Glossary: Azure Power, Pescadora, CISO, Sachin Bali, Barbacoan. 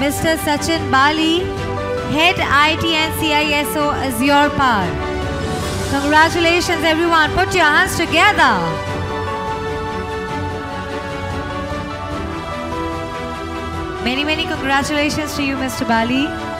Mr. Sachin Bali, Head IT and CISO, Azure Power. Congratulations everyone, put your hands together. Many, many congratulations to you, Mr. Bali.